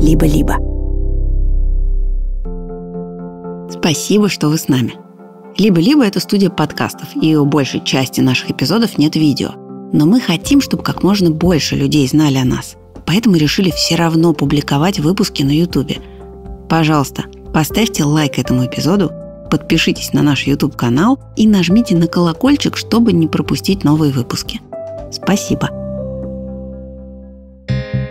либо-либо. Спасибо, что вы с нами. «Либо-либо» — это студия подкастов, и у большей части наших эпизодов нет видео. Но мы хотим, чтобы как можно больше людей знали о нас. Поэтому решили все равно публиковать выпуски на Ютубе. Пожалуйста, поставьте лайк этому эпизоду, подпишитесь на наш YouTube-канал и нажмите на колокольчик, чтобы не пропустить новые выпуски. Спасибо!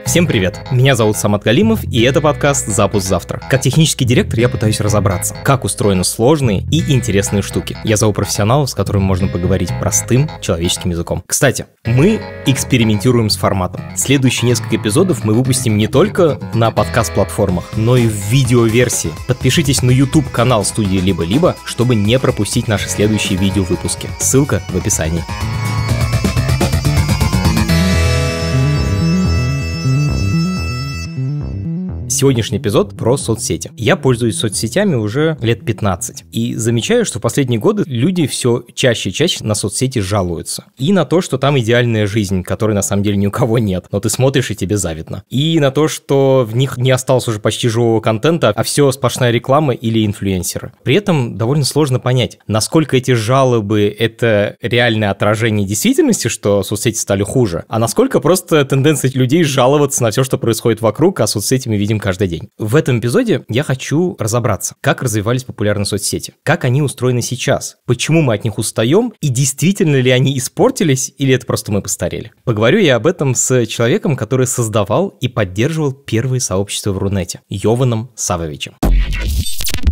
Всем привет! Меня зовут Самат Галимов, и это подкаст «Запуск завтра». Как технический директор я пытаюсь разобраться, как устроены сложные и интересные штуки. Я зову профессионалов, с которыми можно поговорить простым человеческим языком. Кстати, мы экспериментируем с форматом. Следующие несколько эпизодов мы выпустим не только на подкаст-платформах, но и в видеоверсии. Подпишитесь на YouTube-канал студии «Либо-либо», чтобы не пропустить наши следующие видеовыпуски. Ссылка в описании. Сегодняшний эпизод про соцсети. Я пользуюсь соцсетями уже лет 15 и замечаю, что в последние годы люди все чаще и чаще на соцсети жалуются. И на то, что там идеальная жизнь, которой на самом деле ни у кого нет, но ты смотришь и тебе завидно. И на то, что в них не осталось уже почти живого контента, а все сплошная реклама или инфлюенсеры. При этом довольно сложно понять, насколько эти жалобы – это реальное отражение действительности, что соцсети стали хуже, а насколько просто тенденция людей жаловаться на все, что происходит вокруг, а соцсети мы видим каждый день. В этом эпизоде я хочу разобраться, как развивались популярные соцсети, как они устроены сейчас, почему мы от них устаем и действительно ли они испортились или это просто мы постарели. Поговорю я об этом с человеком, который создавал и поддерживал первые сообщества в Рунете, Йованом Савовичем.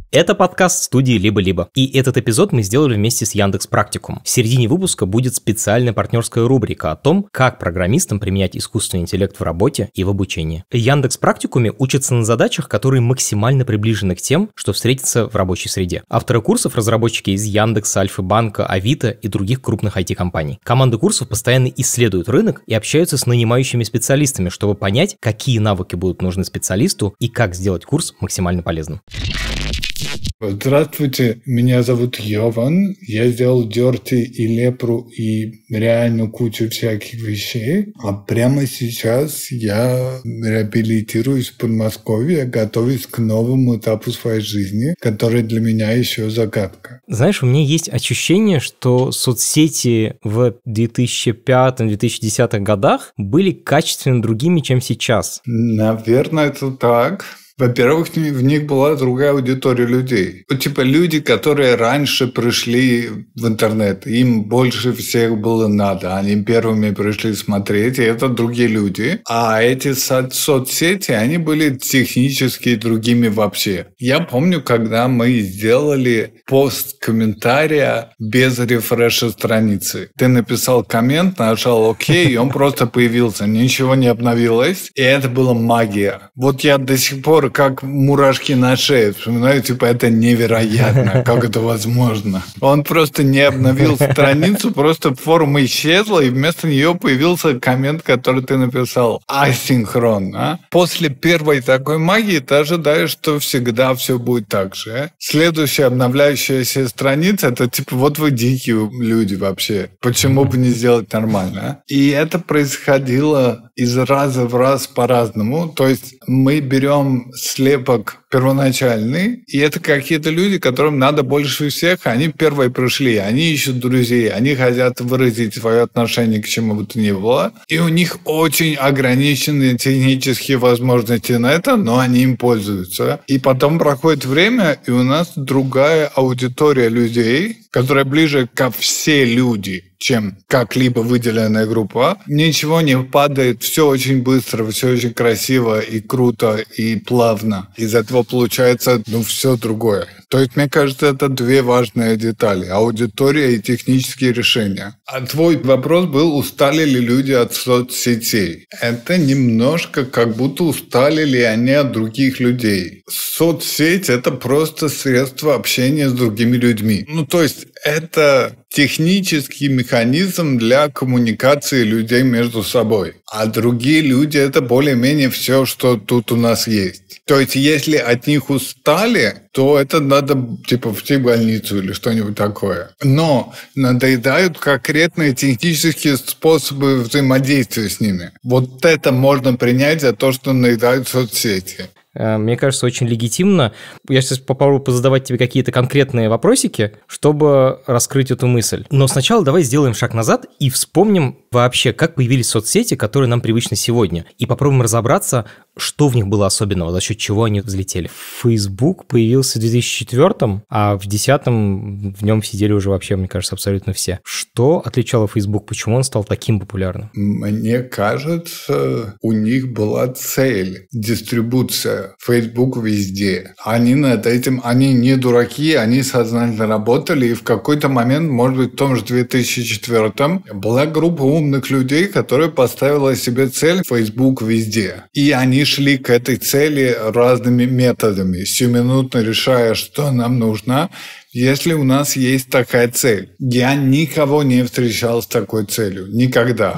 Это подкаст студии «Либо-либо». И этот эпизод мы сделали вместе с Яндекс.Практикум. В середине выпуска будет специальная партнерская рубрика о том, как программистам применять искусственный интеллект в работе и в обучении. Яндекс.Практикуме учатся на задачах, которые максимально приближены к тем, что встретится в рабочей среде. Авторы курсов – разработчики из Яндекса, Альфа-Банка, Авито и других крупных IT-компаний. Команды курсов постоянно исследуют рынок и общаются с нанимающими специалистами, чтобы понять, какие навыки будут нужны специалисту и как сделать курс максимально полезным. Здравствуйте, меня зовут Йован. Я сделал дерти и лепру и реально кучу всяких вещей. А прямо сейчас я реабилитируюсь в Подмосковье, готовясь к новому этапу своей жизни, который для меня еще загадка. Знаешь, у меня есть ощущение, что соцсети в 2005-2010 годах были качественно другими, чем сейчас. Наверное, это так. Во-первых, в них была другая аудитория людей. Типа люди, которые раньше пришли в интернет, им больше всех было надо. Они первыми пришли смотреть, и это другие люди. А эти соцсети, они были технически другими вообще. Я помню, когда мы сделали пост комментария без рефреша страницы. Ты написал коммент, нажал ОК, и он просто появился. Ничего не обновилось, и это была магия. Вот я до сих пор как мурашки на шее. Вспоминаю, типа, это невероятно. Как это возможно? Он просто не обновил страницу, просто форма исчезла, и вместо нее появился коммент, который ты написал. Асинхронно. После первой такой магии ты ожидаешь, что всегда все будет так же. Следующая обновляющаяся страница, это типа, вот вы дикие люди вообще. Почему бы не сделать нормально? И это происходило из раза в раз по-разному. То есть мы берем слепок первоначальный, и это какие-то люди, которым надо больше всех, они первые пришли, они ищут друзей, они хотят выразить свое отношение к чему бы то ни было, и у них очень ограниченные технические возможности на это, но они им пользуются. И потом проходит время, и у нас другая аудитория людей, которая ближе ко все люди, чем как-либо выделенная группа. Ничего не падает, все очень быстро, все очень красиво и круто, и плавно. Из этого получается, все другое. То есть, мне кажется, это две важные детали – аудитория и технические решения. А твой вопрос был, устали ли люди от соцсетей. Это немножко как будто устали ли они от других людей. Соцсеть – это просто средство общения с другими людьми. То есть, это технический механизм для коммуникации людей между собой. А другие люди – это более-менее все, что тут у нас есть. То есть, если от них устали, то это надо типа в больницу или что-нибудь такое. Но надоедают конкретные технические способы взаимодействия с ними. Вот это можно принять за то, что надоедают соцсети. Мне кажется, очень легитимно. Я сейчас попробую позадавать тебе какие-то конкретные вопросики, чтобы раскрыть эту мысль. Но сначала давай сделаем шаг назад и вспомним вообще, как появились соцсети, которые нам привычны сегодня. И попробуем разобраться, что в них было особенного, за счет чего они взлетели. Facebook появился в 2004, а в 2010 в нем сидели уже вообще, мне кажется, абсолютно все. Что отличало Facebook? Почему он стал таким популярным? Мне кажется, у них была цель – дистрибуция. Facebook везде. Они над этим, они не дураки, они сознательно работали, и в какой-то момент, может быть, в том же 2004 была группа умных людей, которая поставила себе цель Facebook везде. И они шли к этой цели разными методами, сиюминутно решая, что нам нужно, если у нас есть такая цель. Я никого не встречал с такой целью. Никогда.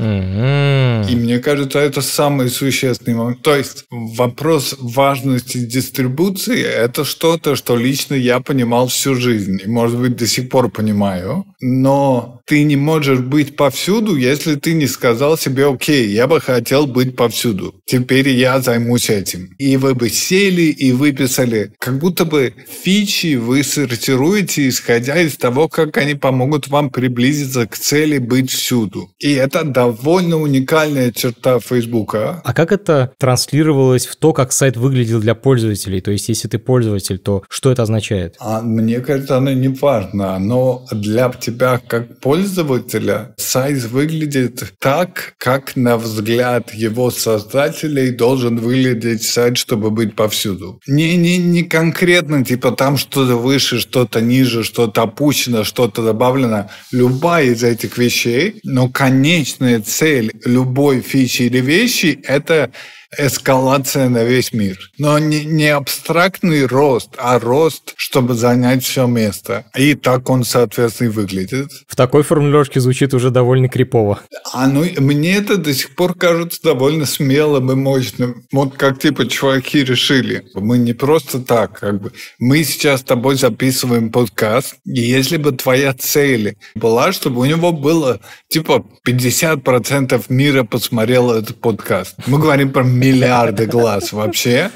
И мне кажется, это самый существенный момент. То есть вопрос важности дистрибуции – это что-то, что лично я понимал всю жизнь. И, может быть, до сих пор понимаю. Но ты не можешь быть повсюду, если ты не сказал себе: «Окей, я бы хотел быть повсюду. Теперь я займусь этим». И вы бы сели и выписали. Как будто бы фичи вы сортируете, исходя из того, как они помогут вам приблизиться к цели быть всюду. И это довольно уникальная черта Фейсбука. А как это транслировалось в то, как сайт выглядел для пользователей? То есть, если ты пользователь, то что это означает? Мне кажется, оно не важно. Но для тебя, как пользователя, сайт выглядит так, как, на взгляд его создателей, должен выглядеть сайт, чтобы быть повсюду. Не конкретно, типа, там что-то выше, что-то ниже, что-то опущено, что-то добавлено. Любая из этих вещей, но конечная цель любой фичи или вещи – это эскалация на весь мир. Но не абстрактный рост, а рост, чтобы занять все место. И так он, соответственно, и выглядит. В такой формулировке звучит уже довольно крипово. Мне это до сих пор кажется довольно смелым и мощным. Вот как типа чуваки решили. Мы не просто так, как бы. Мы сейчас с тобой записываем подкаст, и если бы твоя цель была, чтобы у него было типа 50% мира посмотрело этот подкаст. Мы говорим про миллиарды глаз вообще.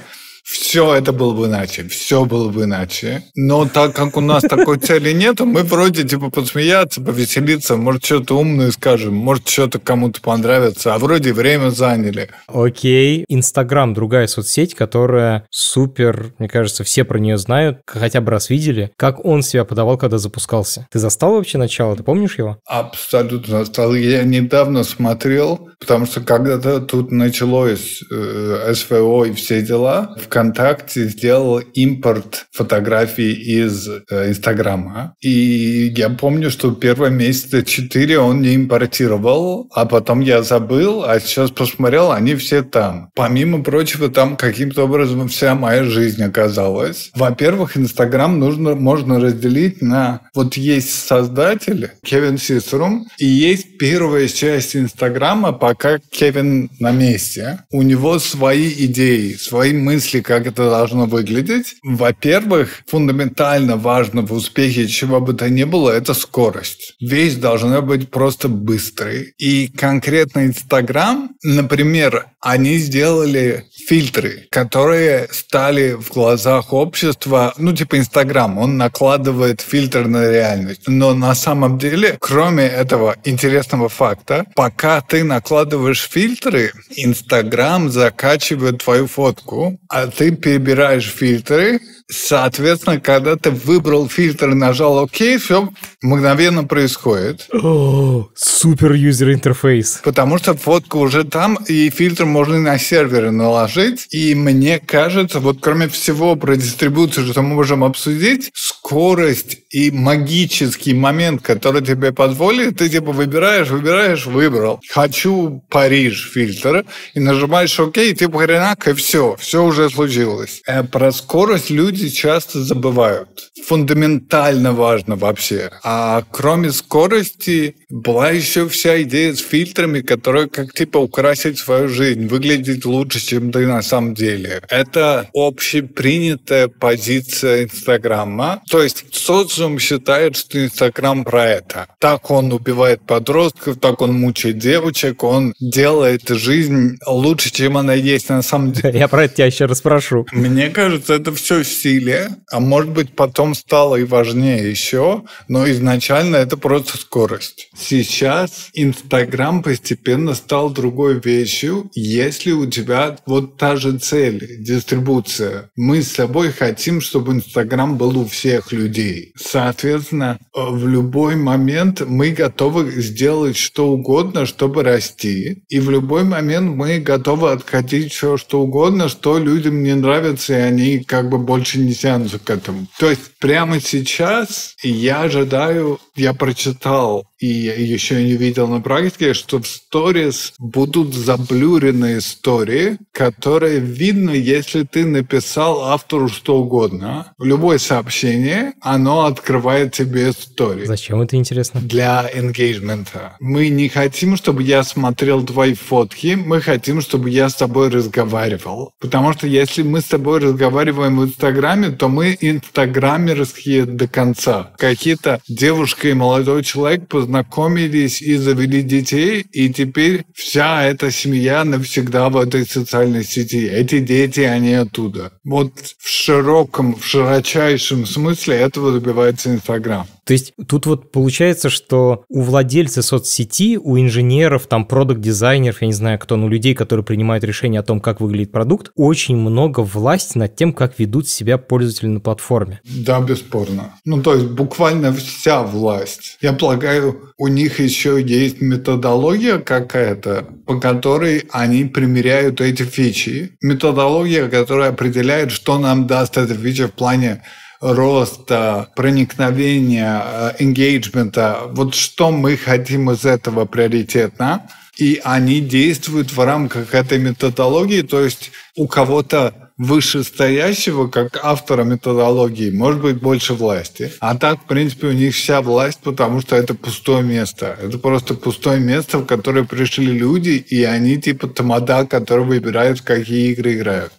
Все это было бы иначе, все было бы иначе. Но так как у нас такой цели нету, мы вроде типа посмеяться, повеселиться, может, что-то умное скажем, может, что-то кому-то понравится, а вроде время заняли. Окей. Инстаграм – другая соцсеть, которая супер, мне кажется, все про нее знают, хотя бы раз видели. Как он себя подавал, когда запускался? Ты застал вообще начало? Ты помнишь его? Абсолютно застал. Я недавно смотрел, потому что когда-то тут началось СВО и все дела, ВКонтакте сделал импорт фотографий из Инстаграма. И я помню, что первые месяца 4 он не импортировал, а потом я забыл, а сейчас посмотрел, они все там. Помимо прочего, там каким-то образом вся моя жизнь оказалась. Во-первых, Инстаграм можно разделить на... Вот есть создатель Кевин Сисрум, и есть первая часть Инстаграма, пока Кевин на месте. У него свои идеи, свои мысли, как это должно выглядеть. Во-первых, фундаментально важно в успехе чего бы то ни было – это скорость. Вещь должна быть просто быстрой. И конкретно Инстаграм, например, они сделали фильтры, которые стали в глазах общества, типа Инстаграм, он накладывает фильтр на реальность. Но на самом деле, кроме этого интересного факта, пока ты накладываешь фильтры, Инстаграм закачивает твою фотку, а ты перебираешь фильтры. Соответственно, когда ты выбрал фильтр и нажал «Ок», все мгновенно происходит. Супер юзер-интерфейс. Потому что фотка уже там, и фильтр можно на сервере наложить. И мне кажется, вот кроме всего про дистрибуцию, что мы можем обсудить, скорость и магический момент, который тебе позволит, ты типа выбираешь, выбрал. «Хочу Париж» фильтр, и нажимаешь «Ок», и типа хренак, и все уже случилось. случилось. Про скорость люди часто забывают. Фундаментально важно вообще. А кроме скорости была еще вся идея с фильтрами, которые как типа украсить свою жизнь, выглядеть лучше, чем ты на самом деле. Это общепринятая позиция Инстаграма. То есть социум считает, что Инстаграм про это. Так он убивает подростков, так он мучает девочек, он делает жизнь лучше, чем она есть на самом деле. Я про это тебя еще расспрошу. Мне кажется, это все в силе, а может быть потом стало и важнее еще, но изначально это просто скорость. Сейчас Инстаграм постепенно стал другой вещью, если у тебя вот та же цель, дистрибуция. Мы с собой хотим, чтобы Инстаграм был у всех людей. Соответственно, в любой момент мы готовы сделать что угодно, чтобы расти, и в любой момент мы готовы откатить все, что угодно, что людям не нравится, и они как бы больше не тянутся к этому. То есть прямо сейчас я ожидаю, я прочитал и еще не видел на практике, что в сторис будут заблюренные истории, которые видно, если ты написал автору что угодно. Любое сообщение, оно открывает тебе истории. Зачем это интересно? Для engagement. Мы не хотим, чтобы я смотрел твои фотки, мы хотим, чтобы я с тобой разговаривал. Потому что если мы с тобой разговариваем в Инстаграме, то мы инстаграмерские до конца. Какие-то девушка и молодой человек познакомились и завели детей, и теперь вся эта семья навсегда в этой социальной сети. Эти дети, они оттуда. Вот в широком, в широчайшем смысле этого добивается Инстаграм. То есть тут вот получается, что у владельца соцсети, у инженеров, там, продакт-дизайнеров, я не знаю кто, но людей, которые принимают решение о том, как выглядит продукт, очень много власти над тем, как ведут себя пользователи на платформе. Да, бесспорно. Ну, то есть буквально вся власть. Я полагаю, у них еще есть методология какая-то, по которой они примеряют эти фичи. Методология, которая определяет, что нам даст эта фича в плане роста, проникновения, engagement, вот что мы хотим из этого приоритетно, и они действуют в рамках этой методологии, то есть у кого-то вышестоящего, как автора методологии, может быть больше власти. А так, в принципе, у них вся власть, потому что это пустое место. Это просто пустое место, в которое пришли люди, и они типа тамада, который выбирает, в какие игры играют.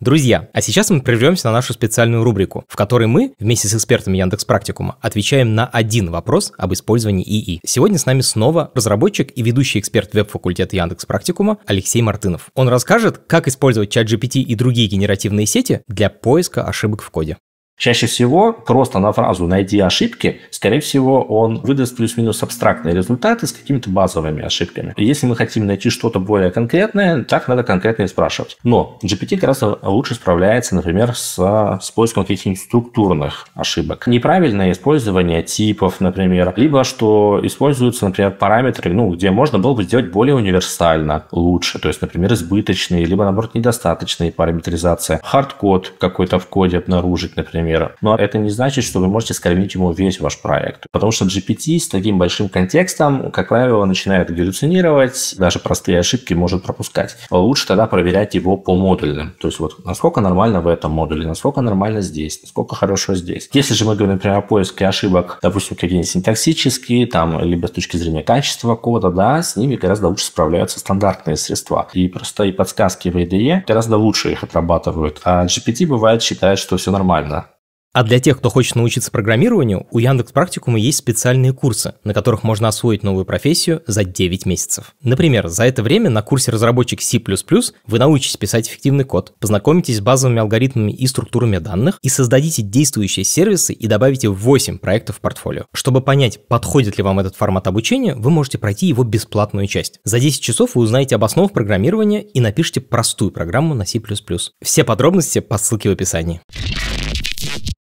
Друзья, а сейчас мы прервемся на нашу специальную рубрику, в которой мы, вместе с экспертами Яндекс.Практикума, отвечаем на один вопрос об использовании ИИ. Сегодня с нами снова разработчик и ведущий эксперт веб-факультета Яндекс.Практикума Алексей Мартынов. Он расскажет, как использовать ChatGPT и другие генеративные сети для поиска ошибок в коде. Чаще всего просто на фразу «найди ошибки», скорее всего, он выдаст плюс-минус абстрактные результаты с какими-то базовыми ошибками. И если мы хотим найти что-то более конкретное, так надо конкретно и спрашивать. Но GPT гораздо лучше справляется, например, с поиском каких-нибудь структурных ошибок. Неправильное использование типов, например, либо что используются, например, параметры, ну, где можно было бы сделать более универсально, лучше. То есть, например, избыточные, либо, наоборот, недостаточные параметризации. Хардкод какой-то в коде обнаружить, например. Но это не значит, что вы можете скормить ему весь ваш проект. Потому что GPT с таким большим контекстом, как правило, начинает галлюцинировать, даже простые ошибки может пропускать. Лучше тогда проверять его по модулям. То есть вот насколько нормально в этом модуле, насколько нормально здесь, насколько хорошо здесь. Если же мы говорим, например, о поиске ошибок, допустим, какие-нибудь синтаксические, там, либо с точки зрения качества кода, да, с ними гораздо лучше справляются стандартные средства. И простые подсказки в IDE гораздо лучше их отрабатывают. А GPT бывает считает, что все нормально. А для тех, кто хочет научиться программированию, у Яндекс.Практикума есть специальные курсы, на которых можно освоить новую профессию за 9 месяцев. Например, за это время на курсе «Разработчик C++» вы научитесь писать эффективный код, познакомитесь с базовыми алгоритмами и структурами данных и создадите действующие сервисы и добавите 8 проектов в портфолио. Чтобы понять, подходит ли вам этот формат обучения, вы можете пройти его бесплатную часть. За 10 часов вы узнаете об основах программирования и напишите простую программу на C++. Все подробности по ссылке в описании.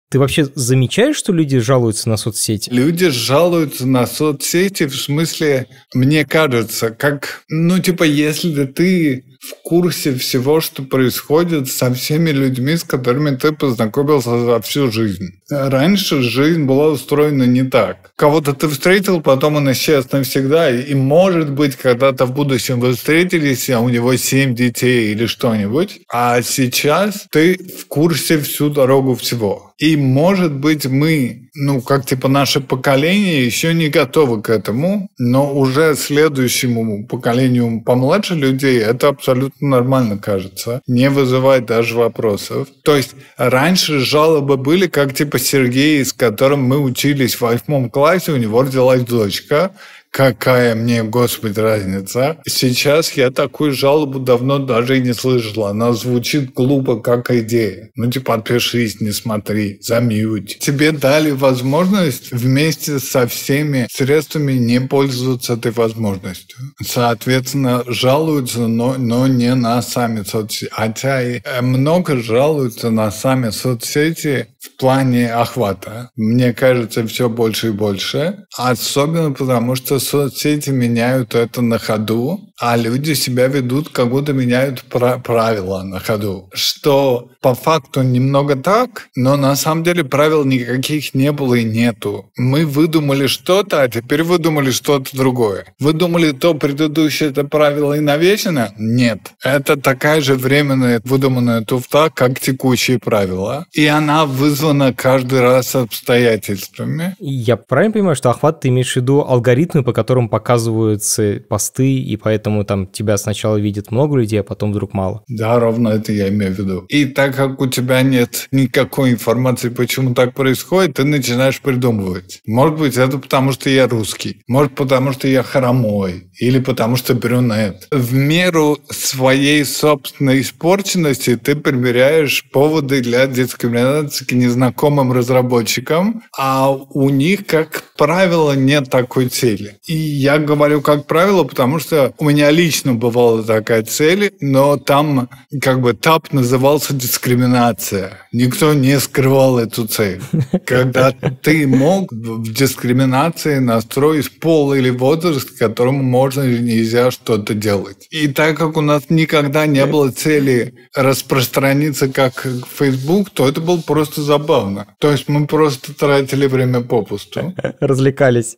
Ты вообще замечаешь, что люди жалуются на соцсети? Люди жалуются на соцсети в смысле, мне кажется, как, ну, типа, если ты в курсе всего, что происходит со всеми людьми, с которыми ты познакомился за всю жизнь. Раньше жизнь была устроена не так. Кого-то ты встретил, потом он исчез навсегда, и, может быть, когда-то в будущем вы встретились, а у него 7 детей или что-нибудь, а сейчас ты в курсе всю дорогу всего. И, может быть, мы, наше поколение еще не готовы к этому, но уже следующему поколению помладше людей это абсолютно нормально кажется, не вызывает даже вопросов. То есть раньше жалобы были, как Сергей, с которым мы учились в 8 классе, у него родилась дочка. Какая мне, Господи, разница? Сейчас я такую жалобу давно даже и не слышал. Она звучит глупо, как идея. Подпишись, не смотри, замьють. Тебе дали возможность вместе со всеми средствами не пользоваться этой возможностью. Соответственно, жалуются, но не на сами соцсети. Хотя и много жалуются на сами соцсети в плане охвата. Мне кажется, все больше и больше. Особенно потому, что соцсети меняют это на ходу, а люди себя ведут, как будто меняют правила на ходу. Что по факту немного так, но на самом деле правил никаких не было и нету. Мы выдумали что-то, а теперь выдумали что-то другое. Вы думали, то предыдущее это правило и навечно? Нет. Это такая же временная выдуманная туфта, как текущие правила. И она вызвана каждый раз обстоятельствами. Я правильно понимаю, что охват, ты имеешь в виду алгоритмы, по которым показываются посты, и поэтому там тебя сначала видит много людей, а потом вдруг мало? Да, ровно это я имею в виду. И так как у тебя нет никакой информации, почему так происходит, ты начинаешь придумывать. Может быть, это потому, что я русский. Может, потому, что я хромой. Или потому, что брюнет. В меру своей собственной испорченности ты примеряешь поводы для дискриминации к незнакомым разработчикам, а у них, как правило, нет такой цели. И я говорю «как правило», потому что у меня лично бывала такая цель, но там этап назывался дискриминация. Никто не скрывал эту цель. Когда ты мог в дискриминации настроить пол или возраст, которому можно или нельзя что-то делать. И так как у нас никогда не было цели распространиться как Facebook, то это было просто забавно. То есть мы просто тратили время попусту. Развлекались.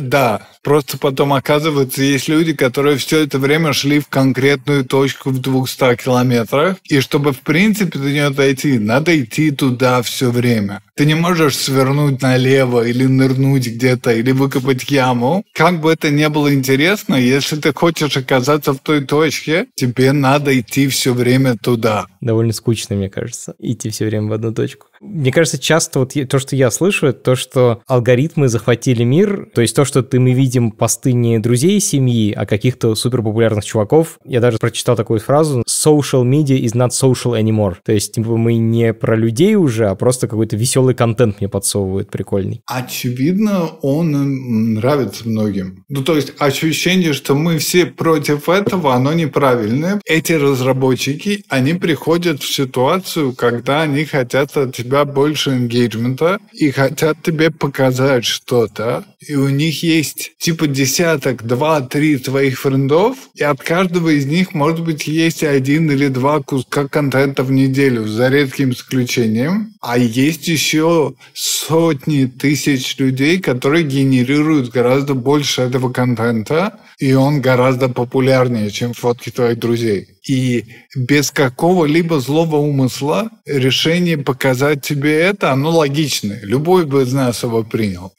Да. Просто потом оказывается, есть люди, которые все это время шли в конкретную точку в 200 километрах, и чтобы в принципе до нее дойти, надо идти туда все время. Ты не можешь свернуть налево или нырнуть где-то, или выкопать яму. Как бы это ни было интересно, если ты хочешь оказаться в той точке, тебе надо идти все время туда. Довольно скучно, мне кажется, идти все время в одну точку. Мне кажется, часто то, что я слышу, это то, что алгоритмы захватили мир, то есть то, что мы видим посты не друзей семьи, а каких-то суперпопулярных чуваков. Я даже прочитал такую фразу «Social media is not social anymore». То есть мы не про людей уже, а просто какой-то веселый контент мне подсовывают, прикольный. Очевидно, он нравится многим. То есть ощущение, что мы все против этого, оно неправильное. Эти разработчики, они приходят в ситуацию, когда они хотят от тебя больше энгейджмента и хотят тебе показать что-то, и у них есть десяток, 2-3 твоих френдов, и от каждого из них, может быть, есть 1 или 2 куска контента в неделю, за редким исключением, а есть еще сотни тысяч людей, которые генерируют гораздо больше этого контента, и он гораздо популярнее, чем фотки твоих друзей. И без какого-либо злого умысла решение показать тебе это, оно логичное. Любой бы из нас его принял.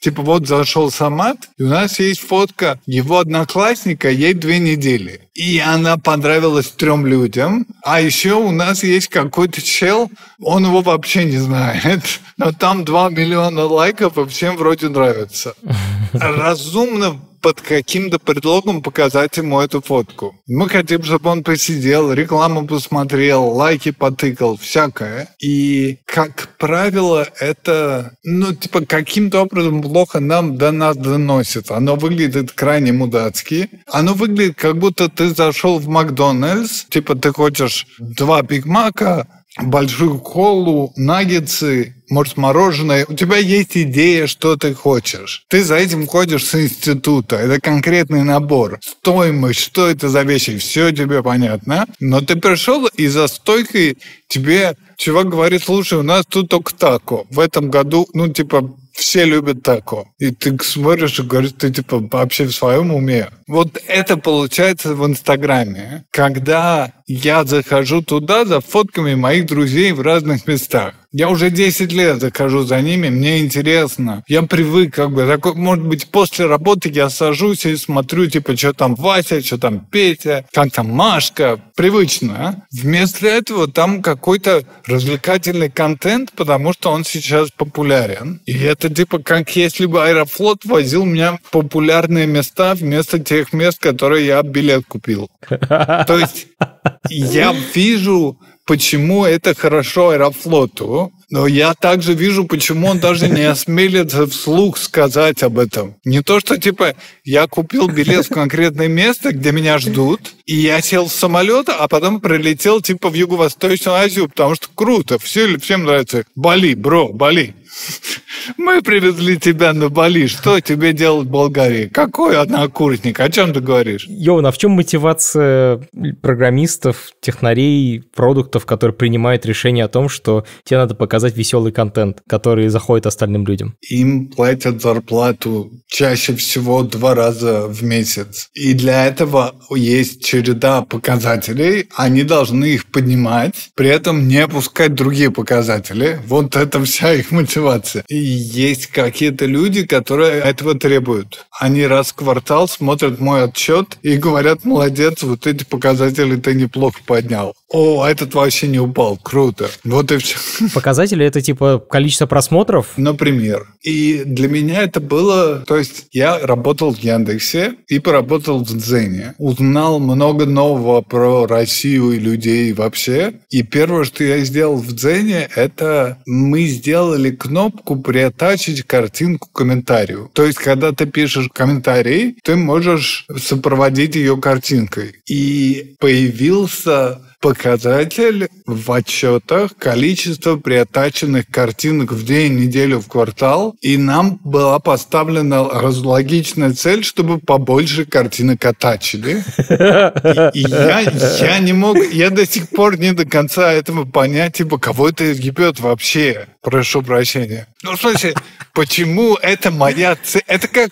Зашел Самат, и у нас есть фотка его одноклассника, ей 2 недели. И она понравилась 3 людям. А еще у нас есть какой-то чел, он его вообще не знает, но там 2 миллиона лайков, и всем вроде нравится. Разумно под каким-то предлогом показать ему эту фотку. Мы хотим, чтобы он посидел, рекламу посмотрел, лайки потыкал, всякое. И, как правило, это, каким-то образом плохо до нас доносит. Оно выглядит крайне мудацки. Оно выглядит, как будто ты зашел в Макдональдс, ты хочешь 2 Биг Мака, большую колу, наггетсы, может, мороженое. У тебя есть идея, что ты хочешь. Ты за этим ходишь с института. Это конкретный набор. Стоимость, что это за вещи, все тебе понятно. Но ты пришел, и за стойкой тебе Чувак говорит, слушай, у нас тут только тако. В этом году, ну, типа, все любят тако. И ты смотришь и говоришь, ты, типа, вообще в своем уме. Вот это получается в Инстаграме. Когда я захожу туда за фотками моих друзей в разных местах. Я уже 10 лет захожу за ними, мне интересно. Я привык, как бы, такой, может быть, после работы я сажусь и смотрю, типа, что там Вася, что там Петя, как там Машка. Привычно, а? Вместо этого там какой-то развлекательный контент, потому что он сейчас популярен. И это, типа, как если бы Аэрофлот возил меня в популярные места вместо тех мест, которые я билет купил. То есть я вижу, почему это хорошо Аэрофлоту, но я также вижу, почему он даже не осмелится вслух сказать об этом. Не то, что типа я купил билет в конкретное место, где меня ждут, и я сел в самолет, а потом прилетел типа в Юго-Восточную Азию, потому что круто, всем нравится. Бали, бро, Бали. Мы привезли тебя на Бали. Что тебе делать в Болгарии? Какой однокурсник? О чем ты говоришь? Йован, а в чем мотивация программистов, технарей, продуктов, которые принимают решение о том, что тебе надо показать веселый контент, который заходит остальным людям? Им платят зарплату чаще всего 2 раза в месяц. И для этого есть череда показателей. Они должны их поднимать, при этом не опускать другие показатели. Вот это вся их мотивация. И есть какие-то люди, которые этого требуют. Они раз в квартал смотрят мой отчет и говорят, молодец, вот эти показатели ты неплохо поднял. О, этот вообще не упал, круто. Вот и все. Показатели — это типа количество просмотров? Например. И для меня это было... То есть я работал в Яндексе и поработал в Дзене. Узнал много нового про Россию и людей вообще. И первое, что я сделал в Дзене, это мы сделали кнопку «Приатачить картинку комментарию». То есть когда ты пишешь комментарий, ты можешь сопроводить ее картинкой. И появился... показатель в отчетах количество приатаченных картинок в день, неделю, в квартал. И нам была поставлена логичная цель, чтобы побольше картинок оттачили. И я не мог... Я до сих пор не до конца этого понять, типа, кого это ебет вообще. Прошу прощения. Ну, слушай, почему это моя цель? Это как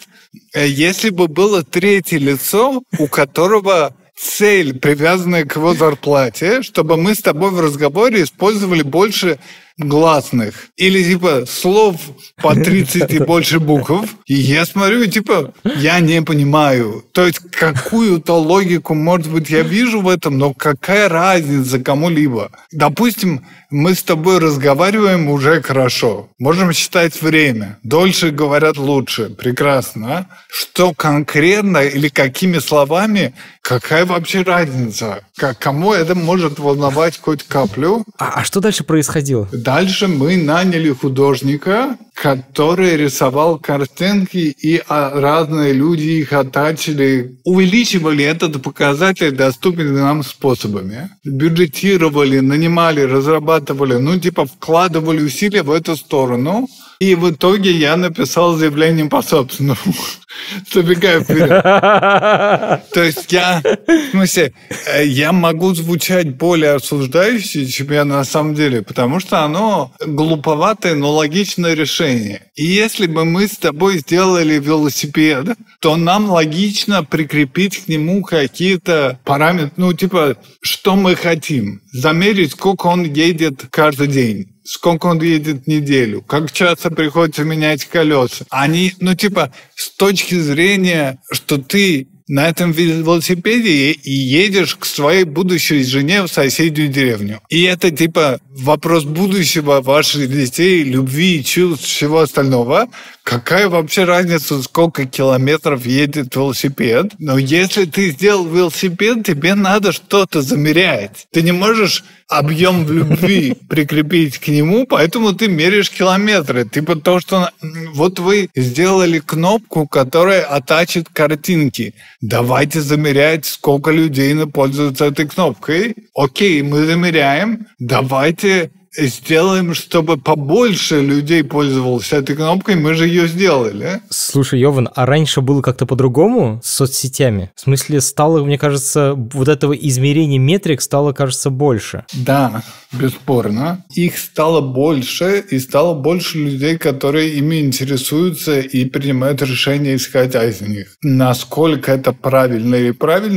если бы было третье лицо, у которого... цель, привязанная к его зарплате, чтобы мы с тобой в разговоре использовали больше гласных. Или, типа, слов по 30 и больше букв. И я смотрю, типа, я не понимаю. То есть какую-то логику, может быть, я вижу в этом, но какая разница кому-либо? Допустим, мы с тобой разговариваем уже хорошо. Можем считать время. Дольше говорят лучше. Прекрасно. А? Что конкретно или какими словами? Какая вообще разница? Кому это может волновать хоть каплю? А что дальше происходило? Дальше мы наняли художника, который рисовал картинки, и разные люди их оттачили, увеличивали этот показатель доступными нам способами. Бюджетировали, нанимали, разрабатывали, ну, типа, вкладывали усилия в эту сторону. И в итоге я написал заявление по собственному. Забегаю вперед. То есть я... В смысле, я могу звучать более осуждающе, чем я на самом деле, потому что оно глуповатое, но логичное решение. И если бы мы с тобой сделали велосипед, то нам логично прикрепить к нему какие-то параметры, ну, типа, что мы хотим. Замерить, сколько он едет каждый день. Сколько он едет неделю, как часто приходится менять колеса. Они, ну, типа, с точки зрения, что ты на этом велосипеде и едешь к своей будущей жене в соседнюю деревню. И это, типа, вопрос будущего ваших детей, любви, чувств, всего остального. Какая вообще разница, сколько километров едет велосипед? Но если ты сделал велосипед, тебе надо что-то замерять. Ты не можешь объем любви прикрепить к нему, поэтому ты меряешь километры. Типа то, что... Вот вы сделали кнопку, которая оттачит картинки. Давайте замерять, сколько людей пользуются этой кнопкой. Окей, мы замеряем. Давайте сделаем, чтобы побольше людей пользовалось этой кнопкой, мы же ее сделали. Слушай, Йован, а раньше было как-то по-другому с соцсетями? В смысле, стало, мне кажется, вот этого измерения метрик стало, кажется, больше. Да, бесспорно. Их стало больше, и стало больше людей, которые ими интересуются и принимают решения, исходя из них. Насколько это правильно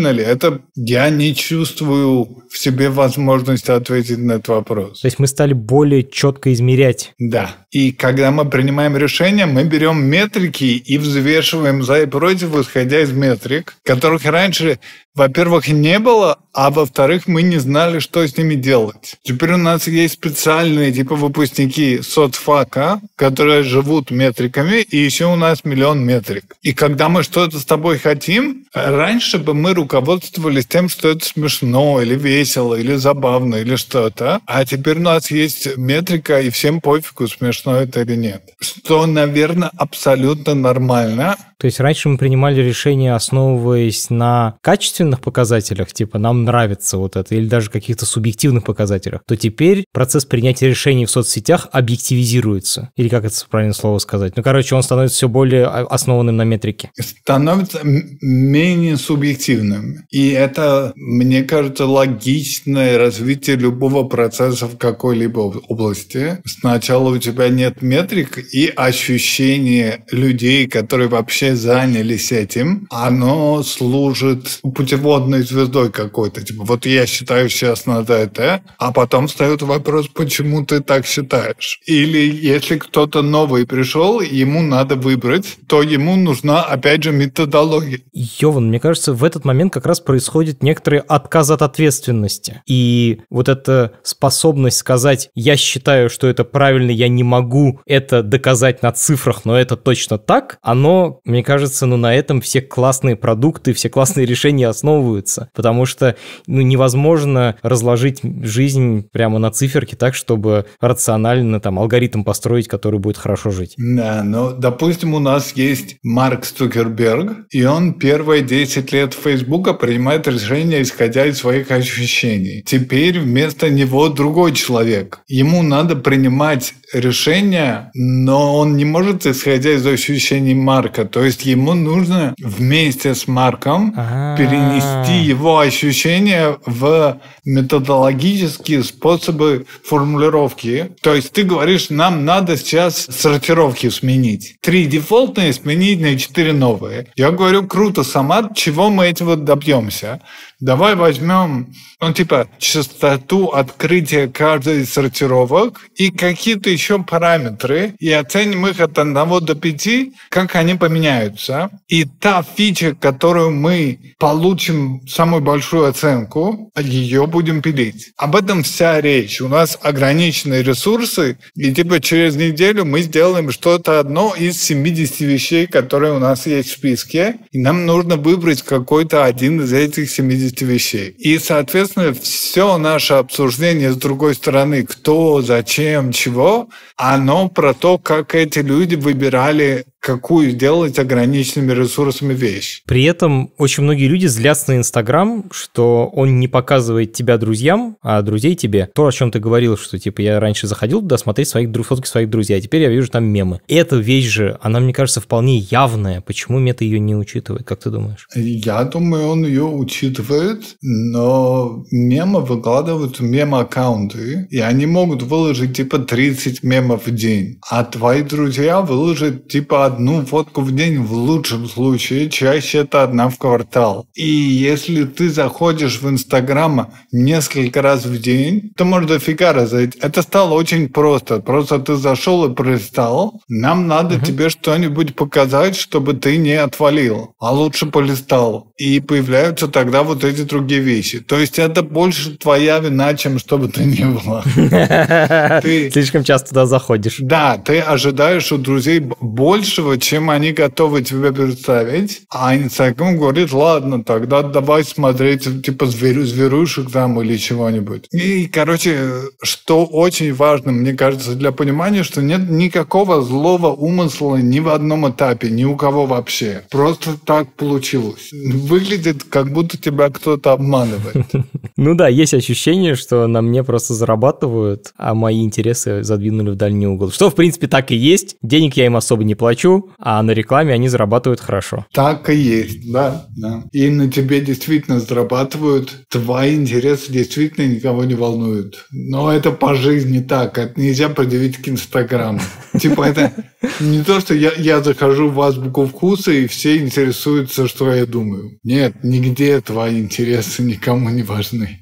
ли, это я не чувствую в себе возможности ответить на этот вопрос. То есть мы стали более четко измерять. Да. И когда мы принимаем решение, мы берем метрики и взвешиваем за и против, исходя из метрик, которых раньше, во-первых, не было, а во-вторых, мы не знали, что с ними делать. Теперь у нас есть специальные типа выпускники соцфака, которые живут метриками, и еще у нас миллион метрик. И когда мы что-то с тобой хотим, раньше бы мы руководствовались тем, что это смешно, или весело, или забавно, или что-то. А теперь у нас есть метрика, и всем пофигу, смешно это или нет. Что, наверное, абсолютно нормально. То есть раньше мы принимали решения, основываясь на качественных показателях, типа нам нравится вот это, или даже каких-то субъективных показателях, то теперь процесс принятия решений в соцсетях объективизируется. Или как это правильно слово сказать? Ну, короче, он становится все более основанным на метрике. Становится менее субъективным. И это, мне кажется, логичное развитие любого процесса в какой-либо области. Сначала у тебя нет метрик, и ощущение людей, которые вообще занялись этим, оно служит путеводной звездой какой-то. Типа, вот я считаю сейчас надо это, а потом встает вопрос, почему ты так считаешь. Или если кто-то новый пришел, ему надо выбрать, то ему нужна, опять же, методология. Йован, мне кажется, в этот момент как раз происходит некоторый отказ от ответственности. И вот эта способность сказать, я считаю, что это правильно, я не могу это доказать на цифрах, но это точно так, оно... Мне кажется, на этом все классные продукты, все классные решения основываются, потому что невозможно разложить жизнь прямо на циферки так, чтобы рационально там алгоритм построить, который будет хорошо жить. Да, но, допустим, у нас есть Марк Цукерберг, и он первые 10 лет Фейсбука принимает решения, исходя из своих ощущений. Теперь вместо него другой человек. Ему надо принимать решения, но он не может, исходя из ощущений Марка. То есть ему нужно вместе с Марком перенести его ощущения в методологические способы формулировки. То есть ты говоришь, нам надо сейчас сортировки сменить. 3 дефолтные сменить на 4 новые. Я говорю, круто, Самат, чего мы этого добьемся? Давай возьмем, частоту открытия каждой из сортировок и какие-то еще параметры, и оценим их от 1 до 5, как они поменяются. И та фича, которую мы получим самую большую оценку, ее будем пилить. Об этом вся речь. У нас ограниченные ресурсы, и через неделю мы сделаем что-то одно из 70 вещей, которые у нас есть в списке, и нам нужно выбрать какой-то один из этих 70 вещей. И, соответственно, все наше обсуждение с другой стороны, кто, зачем, чего, оно про то, как эти люди выбирали какую сделать ограниченными ресурсами вещь. При этом очень многие люди злятся на Инстаграм, что он не показывает тебя друзьям, а друзей тебе. То, о чем ты говорил, что я раньше заходил туда смотреть фотки своих друзей, а теперь я вижу там мемы. Эта вещь же, она, мне кажется, вполне явная. Почему мета ее не учитывает, как ты думаешь? Я думаю, он ее учитывает, но мемы выкладывают мем-аккаунты, и они могут выложить 30 мемов в день, а твои друзья выложат одну фотку в день в лучшем случае, чаще это одна в квартал. И если ты заходишь в Инстаграм несколько раз в день, то можно дофига разойти. Это стало очень просто. Просто ты зашел и пролистал. Нам надо тебе что-нибудь показать, чтобы ты не отвалил, а лучше полистал. И появляются тогда эти другие вещи. То есть это больше твоя вина, чем что бы то ни было. Ты слишком часто туда заходишь. Да, ты ожидаешь у друзей больше, большего, чем они готовы тебе представить. А Инстаграм говорит, ладно, тогда давай смотреть типа зверушек там или чего-нибудь. И, короче, что очень важно, мне кажется, для понимания, что нет никакого злого умысла ни в одном этапе, ни у кого вообще. Просто так получилось. Выглядит, как будто тебя кто-то обманывает. Ну да, есть ощущение, что на мне просто зарабатывают, а мои интересы задвинули в дальний угол. Что, в принципе, так и есть. Денег я им особо не плачу, а на рекламе они зарабатывают хорошо. Так и есть, да. И на тебе действительно зарабатывают. Твои интересы действительно никого не волнуют. Но это по жизни так. Это нельзя предъявить к Инстаграму. Типа это не то, что я захожу в азбуку вкуса, и все интересуются, что я думаю. Нет, нигде твои интересы никому не важны.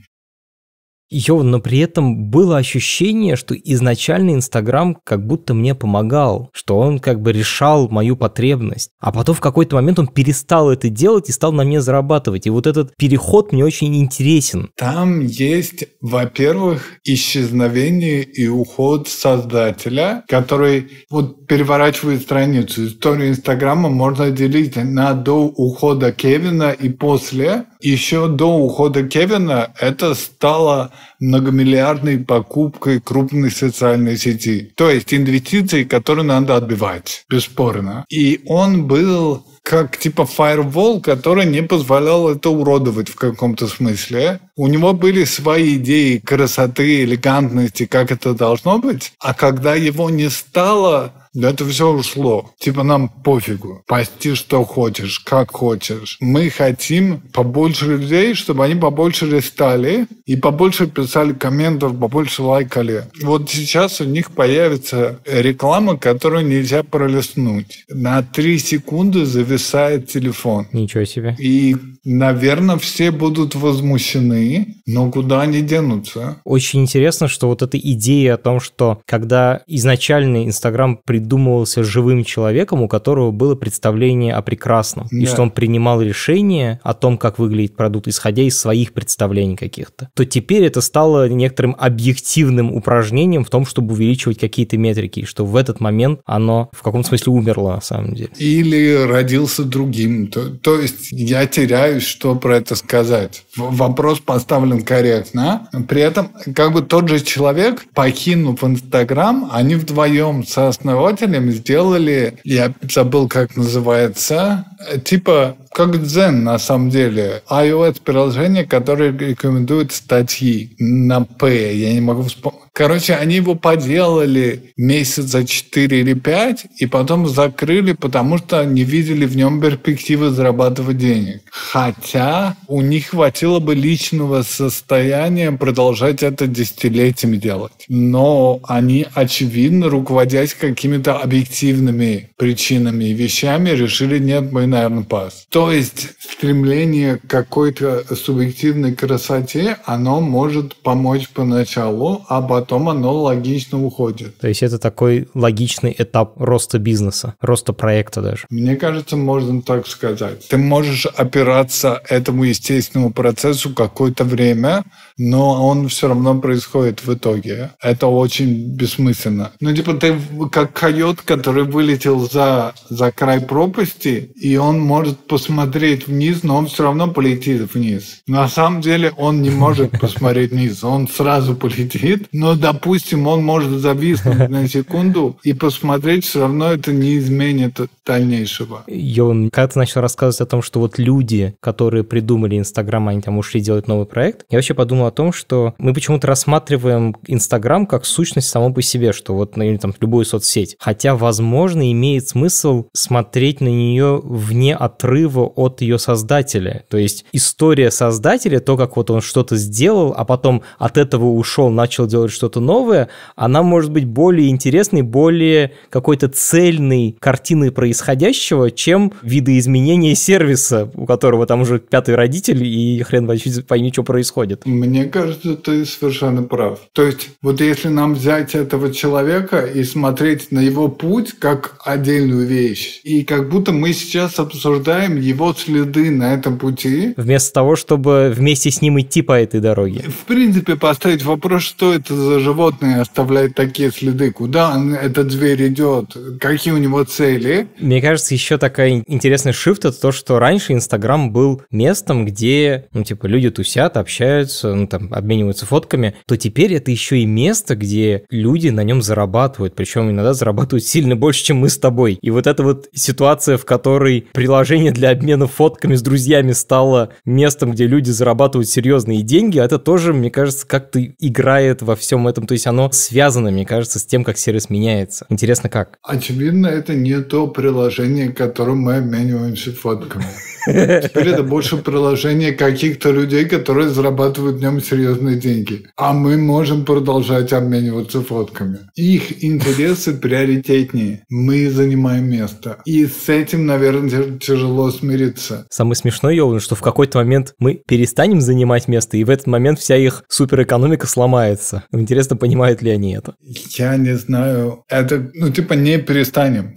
Йован, но при этом было ощущение, что изначально Инстаграм как будто мне помогал, что он как бы решал мою потребность. А потом в какой-то момент он перестал это делать и стал на мне зарабатывать. И вот этот переход мне очень интересен. Там есть, во-первых, исчезновение и уход создателя, который вот переворачивает страницу. Историю Инстаграма можно делить на до ухода Кевина и после. Еще до ухода Кевина это стало многомиллиардной покупкой крупной социальной сети. То есть инвестиции, которые надо отбивать, бесспорно. И он был как типа фаервол, который не позволял это уродовать в каком-то смысле. У него были свои идеи красоты, элегантности, как это должно быть. А когда его не стало... Да это все ушло. Типа нам пофигу. Пости что хочешь, как хочешь. Мы хотим побольше людей, чтобы они побольше листали и побольше писали комментов, побольше лайкали. Вот сейчас у них появится реклама, которую нельзя пролистнуть. На 3 секунды зависает телефон. Ничего себе. И, наверное, все будут возмущены, но куда они денутся? Очень интересно, что вот эта идея о том, что когда изначально Инстаграм придумывался живым человеком, у которого было представление о прекрасном, да, и что он принимал решение о том, как выглядит продукт, исходя из своих представлений каких-то, то теперь это стало некоторым объективным упражнением в том, чтобы увеличивать какие-то метрики, что в этот момент оно в каком-то смысле умерло на самом деле. Или родился другим. То есть я теряюсь, что про это сказать. Вопрос поставлен корректно. При этом как бы тот же человек, покинув Инстаграм, они вдвоем со основателем сделали, я забыл, как называется, типа как дзен на самом деле, iOS-приложение, которое рекомендует статьи на P, я не могу вспомнить. Короче, они его поделали месяца 4 или 5, и потом закрыли, потому что не видели в нем перспективы зарабатывать денег. Хотя у них хватило бы личного состояния продолжать это десятилетиями делать. Но они, очевидно, руководясь какими-то объективными причинами и вещами, решили, нет, мы, наверное, пас. То есть стремление к какой-то субъективной красоте, оно может помочь поначалу, а потом оно логично уходит. То есть это такой логичный этап роста бизнеса, роста проекта даже. Мне кажется, можно так сказать. Ты можешь опираться этому естественному процессу какое-то время, но он все равно происходит в итоге. Это очень бессмысленно. Ну, типа ты как койот, который вылетел за край пропасти, и он может посмотреть вниз, но он все равно полетит вниз. На самом деле он не может посмотреть вниз, он сразу полетит, но, допустим, он может зависнуть на секунду и посмотреть, все равно это не изменит дальнейшего. Йован, когда ты начал рассказывать о том, что вот люди, которые придумали Инстаграм, они там ушли делать новый проект, я вообще подумал о том, что мы почему-то рассматриваем Инстаграм как сущность само по себе, что вот на там любую соцсеть. Хотя, возможно, имеет смысл смотреть на нее вне отрыва от ее создателя. То есть история создателя, то, как вот он что-то сделал, а потом от этого ушел, начал делать что-то новое, она может быть более интересной, более какой-то цельной картиной происходящего, чем видоизменение сервиса, у которого там уже 5-й родитель, и хрен вообще пойми, что происходит. Мне кажется, ты совершенно прав. То есть вот если нам взять этого человека и смотреть на его путь как отдельную вещь, и как будто мы сейчас сейчас обсуждаем его следы на этом пути. Вместо того, чтобы вместе с ним идти по этой дороге. В принципе, поставить вопрос, что это за животное оставляет такие следы, куда этот зверь идет, какие у него цели. Мне кажется, еще такая интересный шифт — это то, что раньше Инстаграм был местом, где, люди тусят, общаются, обмениваются фотками, то теперь это еще и место, где люди на нем зарабатывают, причем иногда зарабатывают сильно больше, чем мы с тобой. И вот эта вот ситуация, в которой приложение для обмена фотками с друзьями стало местом, где люди зарабатывают серьезные деньги, это тоже, мне кажется, как-то играет во всем этом. То есть оно связано, мне кажется, с тем, как сервис меняется. Интересно, как? Очевидно, это не то приложение, которым мы обмениваемся фотками. Теперь это больше приложение каких-то людей, которые зарабатывают в нем серьезные деньги. А мы можем продолжать обмениваться фотками. Их интересы приоритетнее. Мы занимаем место. И с этим, наверное, тяжело смириться. Самое смешное, Йован, что в какой-то момент мы перестанем занимать место, и в этот момент вся их суперэкономика сломается. Интересно, понимают ли они это? Я не знаю. Это, не перестанем.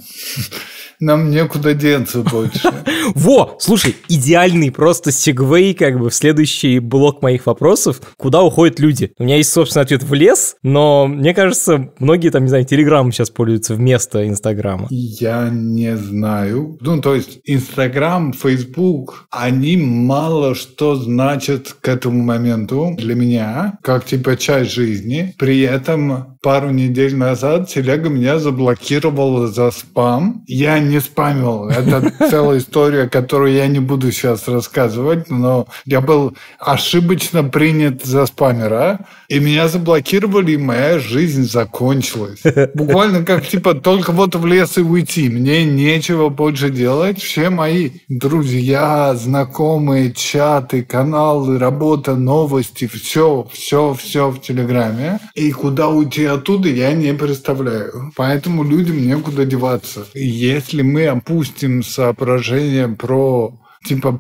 Нам некуда деться больше. Во! Слушай, идеальный просто сегвей в следующий блок моих вопросов. Куда уходят люди? У меня есть, собственно, ответ в лес, но мне кажется, многие Телеграм сейчас пользуются вместо Инстаграма. Я не знаю. Инстаграм, Фейсбук, они мало что значат к этому моменту для меня, как часть жизни. При этом пару недель назад телега меня заблокировала за спам. Я не спамил. Это целая история, которую я не буду сейчас рассказывать, но я был ошибочно принят за спамера, и меня заблокировали, и моя жизнь закончилась. Буквально только в лес и уйти. Мне нечего больше делать. Все мои друзья, знакомые, чаты, каналы, работа, новости, все в Телеграме. И куда уйти оттуда, я не представляю. Поэтому людям некуда деваться. Если мы опустим соображение про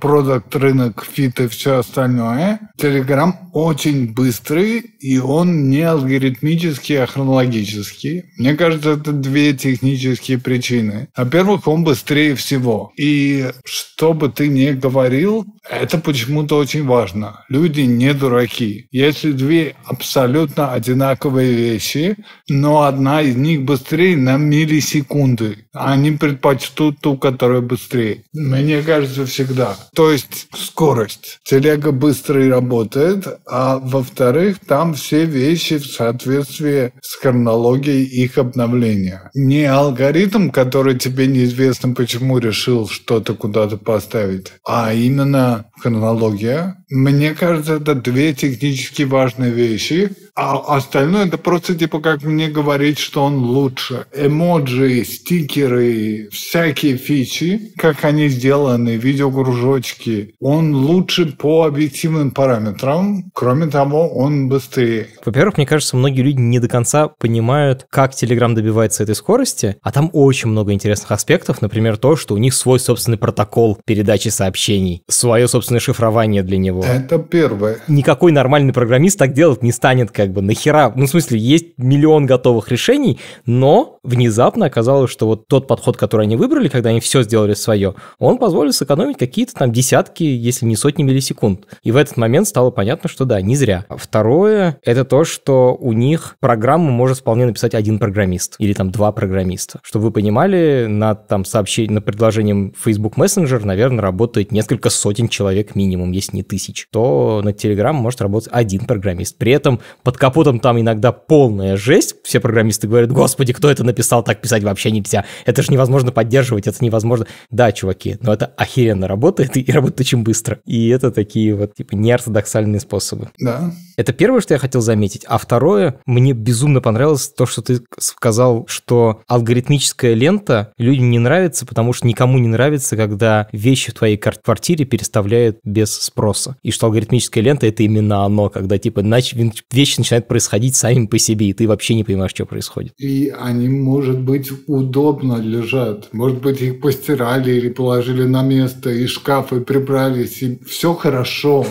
продакт, рынок, фит и все остальное, Телеграм очень быстрый, и он не алгоритмический, а хронологический. Мне кажется, это две технические причины. Во-первых, он быстрее всего. И что бы ты ни говорил, это почему-то очень важно. Люди не дураки. Если две абсолютно одинаковые вещи, но одна из них быстрее на миллисекунды, они предпочтут ту, которая быстрее. Мне кажется, всегда. То есть скорость. Телега быстро и работает, а во-вторых, там все вещи в соответствии с хронологией их обновления. Не алгоритм, который тебе неизвестно почему решил что-то куда-то поставить, а именно хронология. Мне кажется, это две технически важные вещи, а остальное это просто как мне говорить, что он лучше. Эмоджи, стикеры, всякие фичи, как они сделаны, видеокружочки. Он лучше по объективным параметрам. Кроме того, он быстрее. Во-первых, мне кажется, многие люди не до конца понимают, как Telegram добивается этой скорости, а там очень много интересных аспектов. Например, то, что у них свой собственный протокол передачи сообщений, свое собственное шифрование для него. Это первое. Никакой нормальный программист так делать не станет, нахера. Есть миллион готовых решений, но внезапно оказалось, что вот тот подход, который они выбрали, когда они все сделали свое, он позволил сэкономить какие-то десятки, если не сотни миллисекунд. И в этот момент стало понятно, что да, не зря. Второе, это то, что у них программу может вполне написать один программист или два программиста. Чтобы вы понимали, над предложением Facebook Messenger, наверное, работает несколько сотен человек минимум, если не тысяч. То над Telegram может работать один программист. При этом под капотом там иногда полная жесть. Все программисты говорят: господи, кто это написал, так писать вообще нельзя. Это же невозможно поддерживать, это невозможно. Да, чуваки, но это охеренно работает и работает очень быстро. И это такие неортодоксальные способы. Да. Это первое, что я хотел заметить. А второе, мне безумно понравилось то, что ты сказал, что алгоритмическая лента людям не нравится, потому что никому не нравится, когда вещи в твоей квартире переставляют без спроса. И что алгоритмическая лента — это именно оно, когда вещи начинают происходить сами по себе, и ты вообще не понимаешь, что происходит. И они, может быть, удобно лежат. Может быть, их постирали или положили на место, и шкафы прибрались, и все хорошо.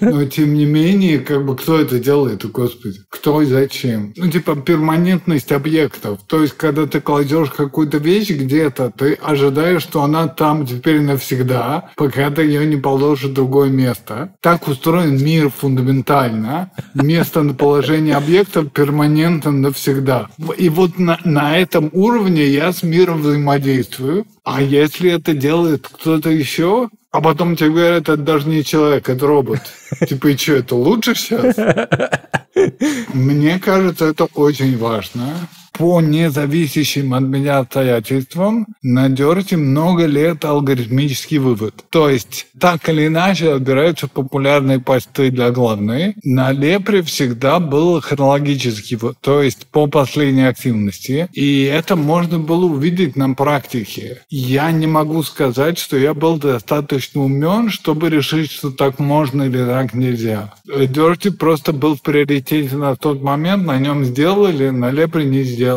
Но, тем не менее, бы кто это делает, господи, кто и зачем. Ну, типа перманентность объектов. То есть, когда ты кладешь какую-то вещь где-то, ты ожидаешь, что она там теперь навсегда, пока ты ее не положишь в другое место. Так устроен мир фундаментально. Место на положение объектов перманентно навсегда. И вот на этом уровне я с миром взаимодействую. А если это делает кто-то еще, а потом тебе говорят, это даже не человек, это робот. Типа, и что, это лучше сейчас? Мне кажется, это очень важно. По независящим от меня обстоятельствам надёрте много лет алгоритмический вывод. То есть, так или иначе, отбираются популярные посты для главной. На Лепре всегда был хронологический вывод, то есть по последней активности. И это можно было увидеть на практике. Я не могу сказать, что я был достаточно умен, чтобы решить, что так можно или так нельзя. Дёрти просто был в приоритете на тот момент, на нем сделали, на Лепре не сделали.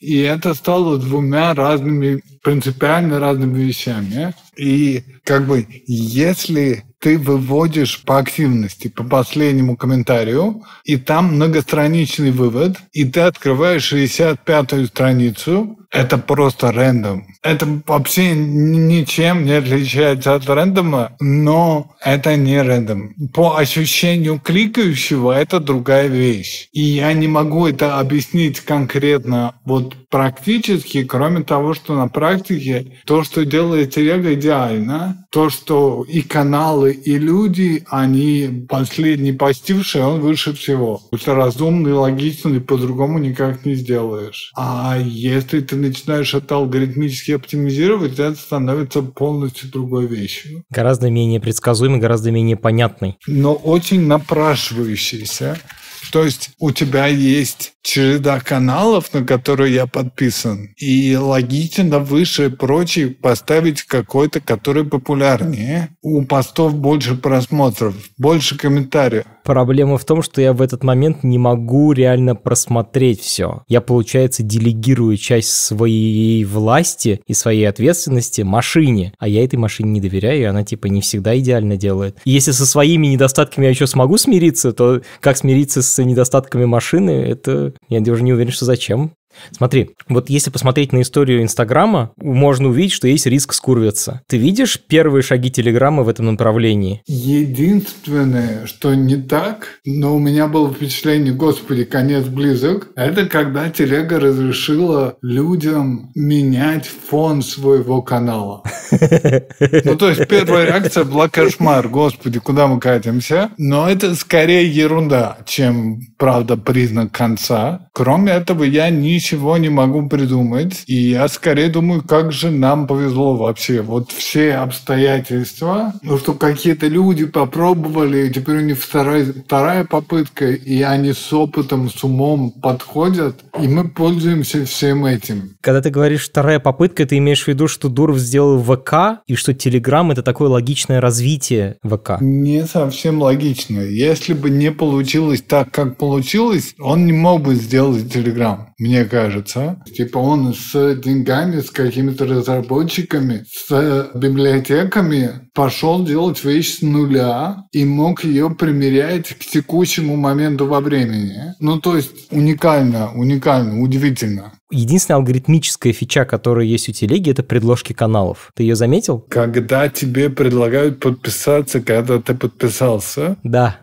И это стало двумя разными, принципиально разными вещами. И как бы если ты выводишь по активности, по последнему комментарию, и там многостраничный вывод, и ты открываешь 65-ю страницу, это просто рандом. Это вообще ничем не отличается от рандома, но это не рандом. По ощущению кликающего это другая вещь. И я не могу это объяснить конкретно вот практически, кроме того, что на практике то, что делает телега, идеально. То, что и каналы, и люди, они последний постивший, он выше всего. Это разумно и логично, и по-другому никак не сделаешь. А если ты начинаешь это алгоритмически оптимизировать, это становится полностью другой вещью. Гораздо менее предсказуемой, гораздо менее понятной. Но очень напрашивающейся. То есть у тебя есть череда каналов, на которые я подписан, и логично выше прочих поставить какой-то, который популярнее. У постов больше просмотров, больше комментариев. Проблема в том, что я в этот момент не могу реально просмотреть все. Я, получается, делегирую часть своей власти и своей ответственности машине, а я этой машине не доверяю, и она типа не всегда идеально делает. И если со своими недостатками я еще смогу смириться, то как смириться с недостатками машины, это я даже не уверен, что зачем. Смотри, вот если посмотреть на историю Инстаграма, можно увидеть, что есть риск скурвиться. Ты видишь первые шаги Телеграма в этом направлении? Единственное, что не так, но у меня было впечатление, господи, конец близок, это когда Телега разрешила людям менять фон своего канала. Ну, то есть первая реакция была кошмар, господи, куда мы катимся? Но это скорее ерунда, чем, правда, признак конца. Кроме этого, я ничего не могу придумать. И я скорее думаю, как же нам повезло вообще. Вот все обстоятельства, ну, что какие-то люди попробовали, и теперь у них вторая попытка, и они с опытом, с умом подходят, и мы пользуемся всем этим. Когда ты говоришь «вторая попытка», ты имеешь в виду, что Дуров сделал ВК, и что Телеграм — это такое логичное развитие ВК? Не совсем логично. Если бы не получилось так, как получилось, он не мог бы сделать Телеграм, мне кажется. Типа он с деньгами, с какими-то разработчиками, с библиотеками пошел делать вещь с нуля и мог ее примерять к текущему моменту во времени. Ну, то есть уникально, удивительно. Единственная алгоритмическая фича, которая есть у телеги, это предложки каналов. Ты ее заметил? Когда тебе предлагают подписаться, когда ты подписался. Да.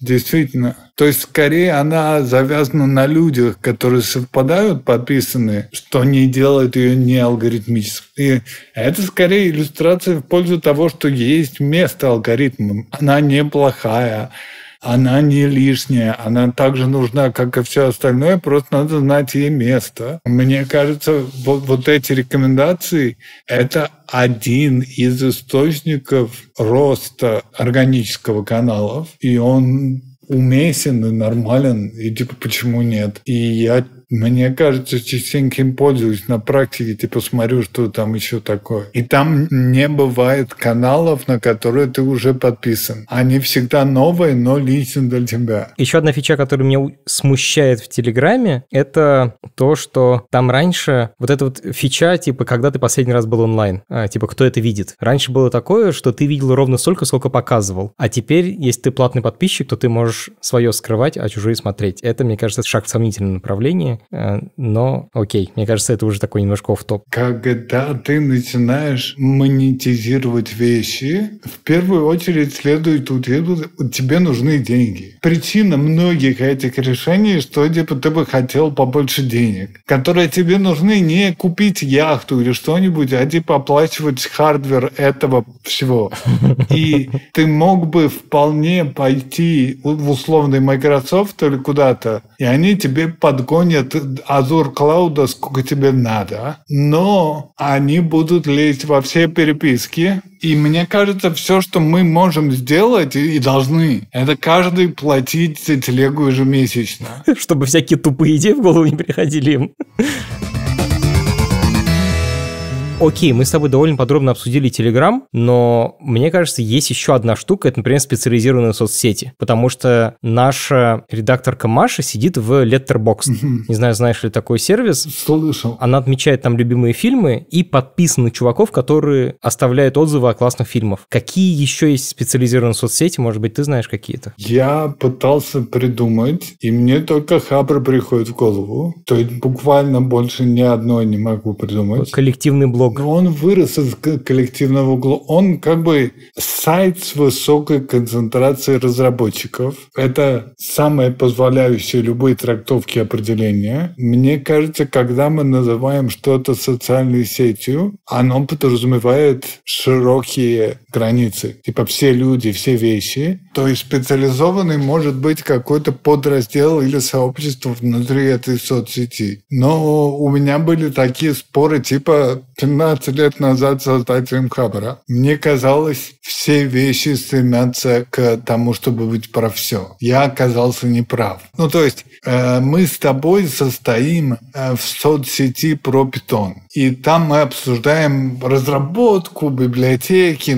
Действительно. То есть, скорее, она завязана на людях, которые совпадают, подписаны, что не делает ее не алгоритмической. Это, скорее, иллюстрация в пользу того, что есть место алгоритмам. Она неплохая. Она не лишняя, она также нужна, как и все остальное, просто надо знать ей место. Мне кажется, вот эти рекомендации – это один из источников роста органического канала, и он уместен и нормален, и типа почему нет? И я мне кажется, частенько им пользуюсь на практике, типа смотрю, что там еще такое. И там не бывает каналов, на которые ты уже подписан. Они всегда новые, но лично для тебя. Еще одна фича, которая меня смущает в Телеграме, это то, что там раньше вот эта вот фича, типа, когда ты последний раз был онлайн, типа, кто это видит. Раньше было такое, что ты видел ровно столько, сколько показывал. А теперь, если ты платный подписчик, то ты можешь свое скрывать, а чужие смотреть. Это, мне кажется, шаг в сомнительном направлении, но окей, мне кажется, это уже такой немножко офф-топ. Когда ты начинаешь монетизировать вещи, в первую очередь следует утверждать, тебе нужны деньги. Причина многих этих решений, что типа ты бы хотел побольше денег, которые тебе нужны не купить яхту или что-нибудь, а типа оплачивать хардвер этого всего. И ты мог бы вполне пойти в условный Microsoft или куда-то, и они тебе подгонят Azure Cloud, сколько тебе надо, но они будут лезть во все переписки. И мне кажется, все, что мы можем сделать и должны, это каждый платить за телегу ежемесячно. Чтобы всякие тупые идеи в голову не приходили им. Окей, мы с тобой довольно подробно обсудили Telegram, но мне кажется, есть еще одна штука, это, например, специализированные соцсети, потому что наша редакторка Маша сидит в Letterboxd. Не знаю, знаешь ли такой сервис. Слышал. Она отмечает там любимые фильмы и подписана на чуваков, которые оставляют отзывы о классных фильмах. Какие еще есть специализированные соцсети? Может быть, ты знаешь какие-то? Я пытался придумать, и мне только Хабр приходит в голову. То есть буквально больше ни одной не могу придумать. Коллективный блог. Но он вырос из коллективного угла. Он как бы сайт с высокой концентрацией разработчиков. Это самое позволяющее любые трактовки определения. Мне кажется, когда мы называем что-то социальной сетью, оно подразумевает широкие границы. Типа все люди, все вещи. То есть специализованный может быть какой-то подраздел или сообщество внутри этой соцсети. Но у меня были такие споры типа 15 лет назад создателем Хабра. Мне казалось, все вещи стремятся к тому, чтобы быть про все. Я оказался неправ. Ну, то есть мы с тобой состоим в соцсети про Python. И там мы обсуждаем разработку, библиотеки,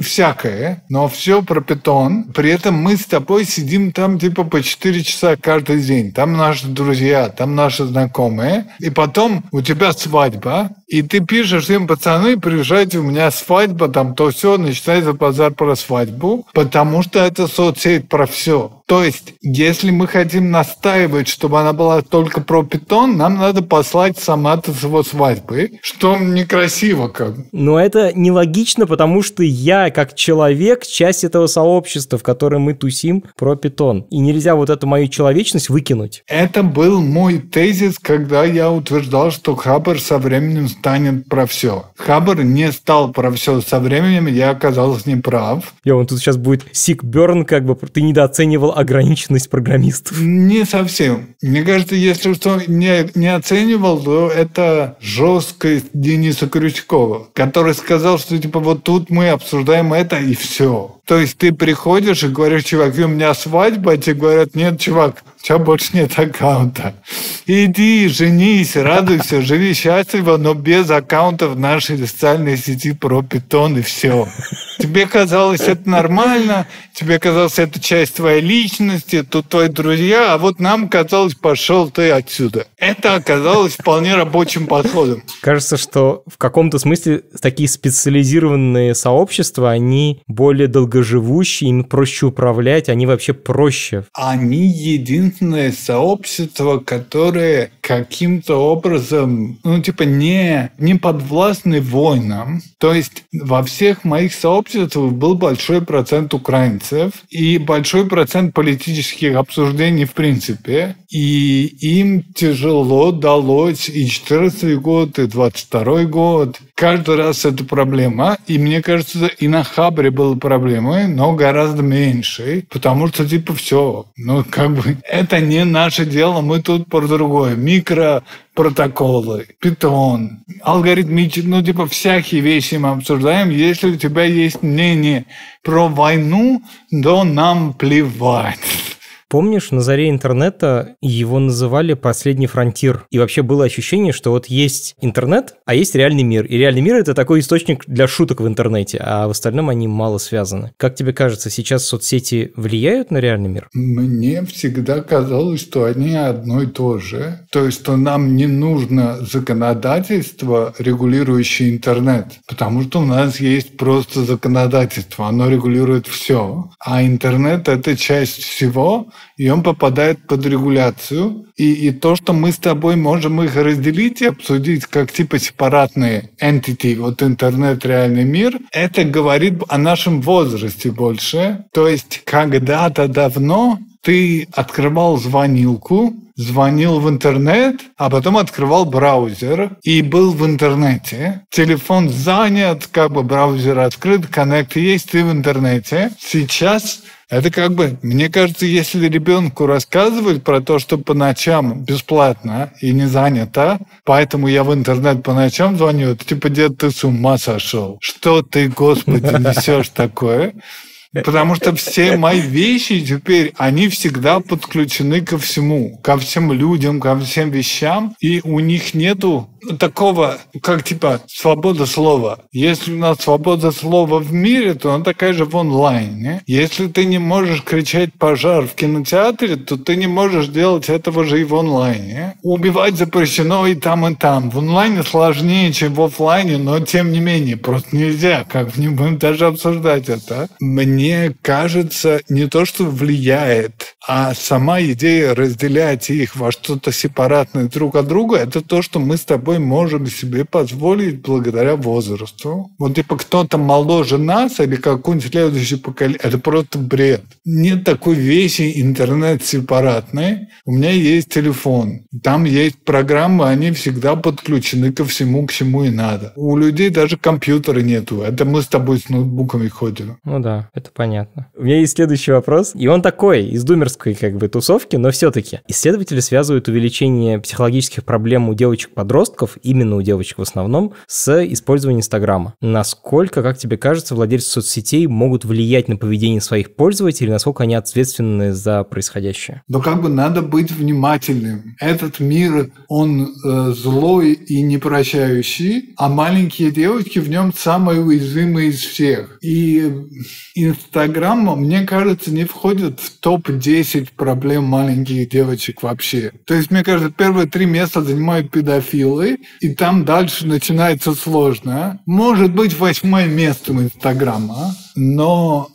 всякое. Но все про Python. При этом мы с тобой сидим там типа по 4 часа каждый день. Там наши друзья, там наши знакомые. И потом у тебя свадьба. И ты пишешь им: пацаны, приезжайте, у меня свадьба, там то все, начинается базар про свадьбу, потому что это соцсеть про все. То есть, если мы хотим настаивать, чтобы она была только про Python, нам надо послать Самата с его свадьбы, что некрасиво как. Но это нелогично, потому что я, как человек, часть этого сообщества, в котором мы тусим, про Python. И нельзя вот эту мою человечность выкинуть. Это был мой тезис, когда я утверждал, что Хабр со временем станет про все. Хабр не стал про все со временем, я оказался неправ. Йован, тут сейчас будет сик-берн, как бы ты недооценивал ограниченность программистов. Не совсем. Мне кажется, если что не оценивал, то это жесткость Дениса Крючкова, который сказал, что типа вот тут мы обсуждаем это и все. То есть ты приходишь и говоришь: чуваки, у меня свадьба, а тебе говорят: нет, чувак, у тебя больше нет аккаунта. Иди, женись, радуйся, живи счастливо, но без аккаунта в нашей социальной сети про Python и все. Тебе казалось это нормально, тебе казалось это часть твоей личности, тут твои друзья, а вот нам казалось: пошел ты отсюда. Это оказалось вполне рабочим подходом. Кажется, что в каком-то смысле такие специализированные сообщества, они более долгоживущие, им проще управлять, они вообще проще. Они единственное сообщество, которое каким-то образом, ну типа не подвластны войнам. То есть во всех моих сообществах был большой процент украинцев и большой процент политических обсуждений в принципе. И им тяжело далось и 14 год, и 22 год. Каждый раз это проблема. И мне кажется, и на Хабре была проблема, но гораздо меньше. Потому что типа все. Ну, как бы это не наше дело, мы тут про другое. Микропротоколы, Python, алгоритмические, ну, типа всякие вещи мы обсуждаем. Если у тебя есть мнение про войну, то нам плевать. Помнишь, на заре интернета его называли «последний фронтир». И вообще было ощущение, что вот есть интернет, а есть реальный мир. И реальный мир – это такой источник для шуток в интернете, а в остальном они мало связаны. Как тебе кажется, сейчас соцсети влияют на реальный мир? Мне всегда казалось, что они одно и то же. То есть, что нам не нужно законодательство, регулирующее интернет, потому что у нас есть просто законодательство, оно регулирует все. А интернет – это часть всего, и он попадает под регуляцию. И то, что мы с тобой можем их разделить и обсудить как типа сепаратные entity, вот интернет, реальный мир, это говорит о нашем возрасте больше. То есть когда-то давно ты открывал звонилку, звонил в интернет, а потом открывал браузер и был в интернете. Телефон занят, как бы браузер открыт, коннект есть, ты в интернете. Сейчас это как бы, мне кажется, если ребенку рассказывать про то, что по ночам бесплатно и не занято, поэтому я в интернет по ночам звоню, это типа, дед, ты с ума сошел. Что ты, Господи, несешь такое? Потому что все мои вещи теперь, они всегда подключены ко всему, ко всем людям, ко всем вещам, и у них нету такого, как типа свобода слова. Если у нас свобода слова в мире, то она такая же в онлайне. Если ты не можешь кричать «пожар» в кинотеатре, то ты не можешь делать этого же и в онлайне. Убивать запрещено и там, и там. В онлайне сложнее, чем в офлайне, но тем не менее, просто нельзя, как не будем даже обсуждать это. Мне кажется, не то, что влияет, а сама идея разделять их во что-то сепаратное друг от друга, это то, что мы с тобой можем себе позволить благодаря возрасту. Вот типа кто-то моложе нас или какой-нибудь следующий поколение, это просто бред. Нет такой вещи интернет сепаратный. У меня есть телефон. Там есть программы, они всегда подключены ко всему, к чему и надо. У людей даже компьютера нету. Это мы с тобой с ноутбуками ходим. Ну да, это понятно. У меня есть следующий вопрос, и он такой, из думерской как бы тусовки, но все-таки. Исследователи связывают увеличение психологических проблем у девочек-подростков, именно у девочек в основном, с использованием Инстаграма. Насколько, как тебе кажется, владельцы соцсетей могут влиять на поведение своих пользователей, насколько они ответственны за происходящее? Но как бы надо быть внимательным. Этот мир, он злой и непрощающий, а маленькие девочки в нем самые уязвимые из всех. И Инстаграм, мне кажется, не входит в топ-10 проблем маленьких девочек вообще. То есть, мне кажется, первые 3 места занимают педофилы, и там дальше начинается сложно. Может быть, 8-е место у Инстаграма, но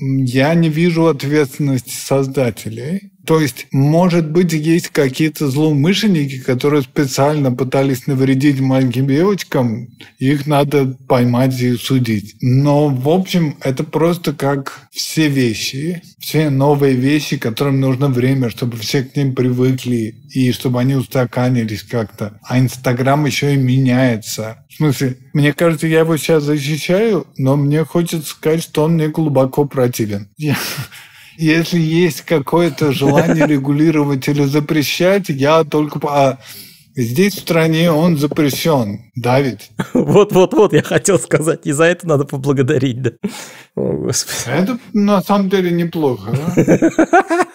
я не вижу ответственности создателей. То есть, может быть, есть какие-то злоумышленники, которые специально пытались навредить маленьким девочкам, их надо поймать и судить. Но, в общем, это просто как все вещи, все новые вещи, которым нужно время, чтобы все к ним привыкли и чтобы они устаканились как-то. А Инстаграм еще и меняется. В смысле, мне кажется, я его сейчас защищаю, но мне хочется сказать, что он мне глубоко противен. Если есть какое-то желание регулировать или запрещать, я только... Здесь в стране он запрещен. Да ведь? Вот-вот-вот, я хотел сказать. И за это надо поблагодарить, да? О, Господи. Это на самом деле неплохо, да?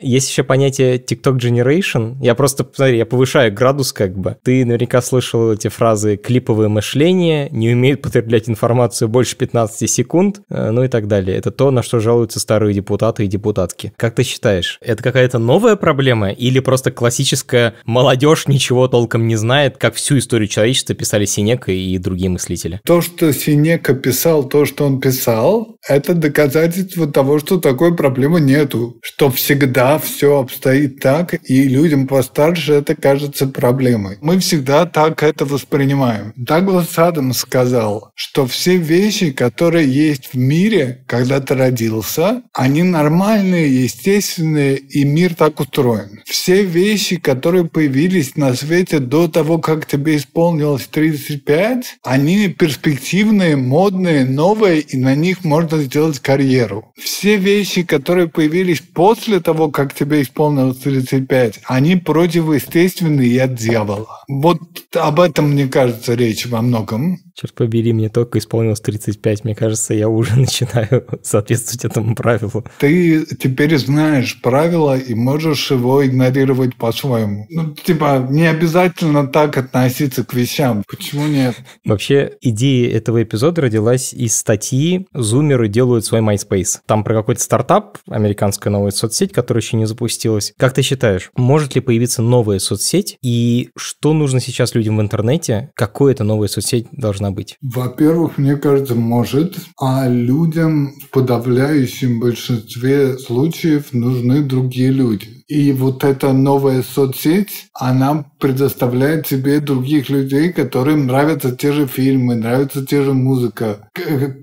Есть еще понятие TikTok Generation. Я просто, смотри, я повышаю градус как бы. Ты наверняка слышал эти фразы «клиповое мышление», «не умеют потреблять информацию больше 15 секунд», ну и так далее. Это то, на что жалуются старые депутаты и депутатки. Как ты считаешь, это какая-то новая проблема или просто классическая молодежь ничего толком не знает, как всю историю человечества писали Сенека и другие мыслители? То, что Сенека писал, то, что он писал, это доказательство того, что такой проблемы нету. Что всегда все обстоит так, и людям постарше это кажется проблемой. Мы всегда так это воспринимаем. Douglas Adams сказал, что все вещи, которые есть в мире, когда ты родился, они нормальные, естественные, и мир так устроен. Все вещи, которые появились на свете до того, как тебе исполнилось 35, они перспективные, модные, новые, и на них можно сделать карьеру. Все вещи, которые появились после после того, как тебе исполнилось 35, они противоестественные от дьявола. Вот об этом, мне кажется, речь во многом. Черт побери, мне только исполнилось 35. Мне кажется, я уже начинаю соответствовать этому правилу. Ты теперь знаешь правило и можешь его игнорировать по-своему. Ну, типа, не обязательно так относиться к вещам. Почему нет? Вообще, идея этого эпизода родилась из статьи «Зумеры делают свой MySpace». Там про какой-то стартап, американская новая соцсеть, которая еще не запустилась. Как ты считаешь, может ли появиться новая соцсеть? И что нужно сейчас людям в интернете? Какой эта новая соцсеть должна быть? Во-первых, мне кажется, может. А людям в подавляющем большинстве случаев нужны другие люди. И вот эта новая соцсеть, она предоставляет тебе других людей, которым нравятся те же фильмы, нравится те же музыка.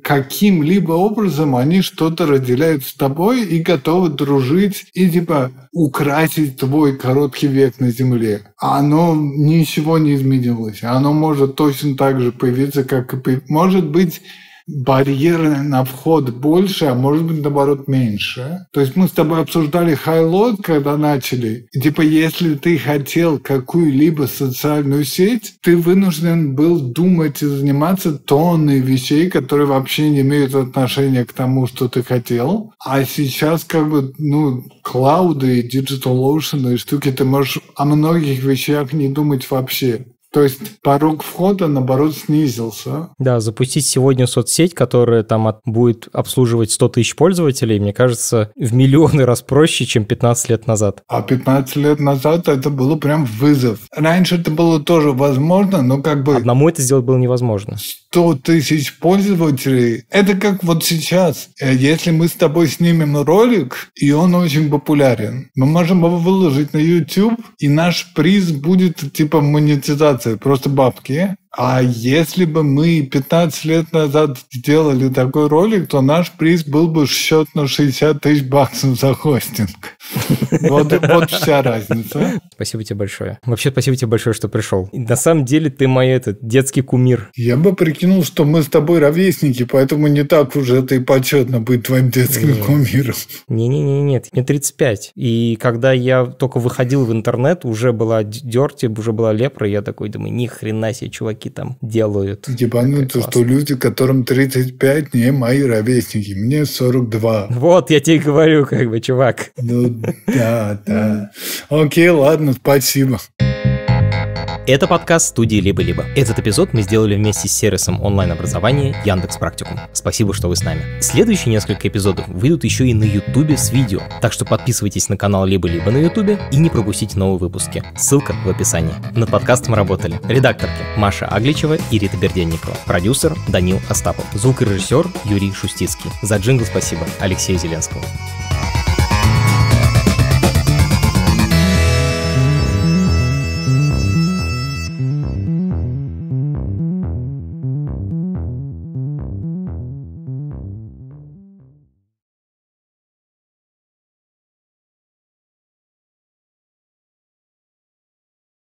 Каким-либо образом они что-то разделяют с тобой и готовы дружить и типа украсить твой короткий век на земле. Оно ничего не изменилось. Оно может точно так же появиться, как и появилось. Может быть, барьеры на вход больше, а может быть, наоборот, меньше. То есть мы с тобой обсуждали хайлот, когда начали. Типа, если ты хотел какую-либо социальную сеть, ты вынужден был думать и заниматься тонной вещей, которые вообще не имеют отношения к тому, что ты хотел. А сейчас как бы, ну, клауды и DigitalOcean и штуки, ты можешь о многих вещах не думать вообще. То есть порог входа, наоборот, снизился. Да, запустить сегодня соцсеть, которая там будет обслуживать 100 тысяч пользователей, мне кажется, в миллионы раз проще, чем 15 лет назад. А 15 лет назад это было прям вызов. Раньше это было тоже возможно, но как бы... Одному это сделать было невозможно. 100 тысяч пользователей, это как вот сейчас. Если мы с тобой снимем ролик, и он очень популярен, мы можем его выложить на YouTube, и наш приз будет типа монетизация. Просто бабки. А если бы мы 15 лет назад сделали такой ролик, то наш приз был бы счет на 60 тысяч баксов за хостинг. Вот вся разница. Спасибо тебе большое. Вообще, спасибо тебе большое, что пришел. На самом деле, ты мой детский кумир. Я бы прикинул, что мы с тобой ровесники, поэтому не так уж это и почетно быть твоим детским кумиром. Нет. Мне 35. И когда я только выходил в интернет, уже была дёрти, уже была лепра, я такой думаю, ни хрена себе, чуваки там делают. Ебануто, что люди, которым 35, не мои ровесники. Мне 42. Вот, я тебе говорю, как бы, чувак. Ну, да. Окей, ладно, спасибо. Это подкаст студии «Либо-либо». Этот эпизод мы сделали вместе с сервисом онлайн-образования Яндекс.Практикум. Спасибо, что вы с нами. Следующие несколько эпизодов выйдут еще и на Ютубе с видео, так что подписывайтесь на канал «Либо-либо» на Ютубе и не пропустите новые выпуски. Ссылка в описании. Над подкастом работали редакторки Маша Агличева и Рита Берденникова, продюсер Данил Астапов, звукорежиссер Юрий Шустицкий. За джингл спасибо Алексею Зеленскому.